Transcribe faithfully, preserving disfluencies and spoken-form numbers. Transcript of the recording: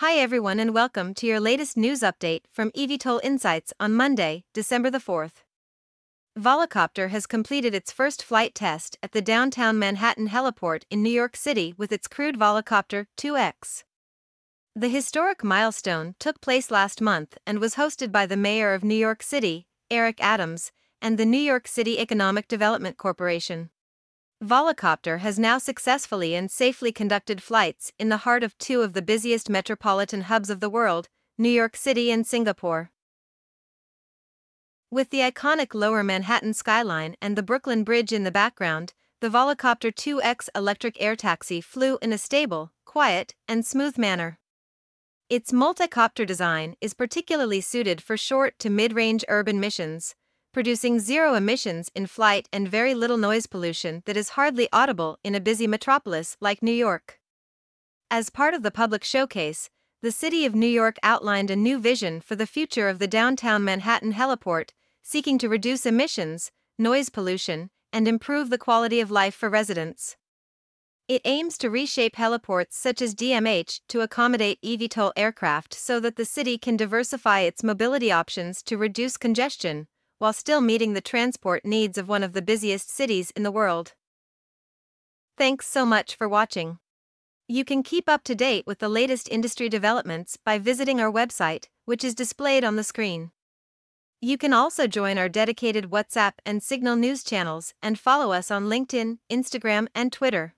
Hi everyone and welcome to your latest news update from eVTOL Insights on Monday, December the fourth. Volocopter has completed its first flight test at the Downtown Manhattan Heliport in New York City with its crewed Volocopter two X. The historic milestone took place last month and was hosted by the Mayor of New York City, Eric Adams, and the New York City Economic Development Corporation. Volocopter has now successfully and safely conducted flights in the heart of two of the busiest metropolitan hubs of the world, New York City and Singapore. With the iconic Lower Manhattan skyline and the Brooklyn Bridge in the background, the Volocopter two X electric air taxi flew in a stable, quiet, and smooth manner. Its multi-copter design is particularly suited for short to mid-range urban missions, producing zero emissions in flight and very little noise pollution that is hardly audible in a busy metropolis like New York. As part of the public showcase, the City of New York outlined a new vision for the future of the Downtown Manhattan Heliport, seeking to reduce emissions, noise pollution, and improve the quality of life for residents. It aims to reshape heliports such as D M H to accommodate eVTOL aircraft so that the city can diversify its mobility options to reduce congestion, while still meeting the transport needs of one of the busiest cities in the world. Thanks so much for watching. You can keep up to date with the latest industry developments by visiting our website, which is displayed on the screen. You can also join our dedicated WhatsApp and Signal news channels and follow us on LinkedIn, Instagram, and Twitter.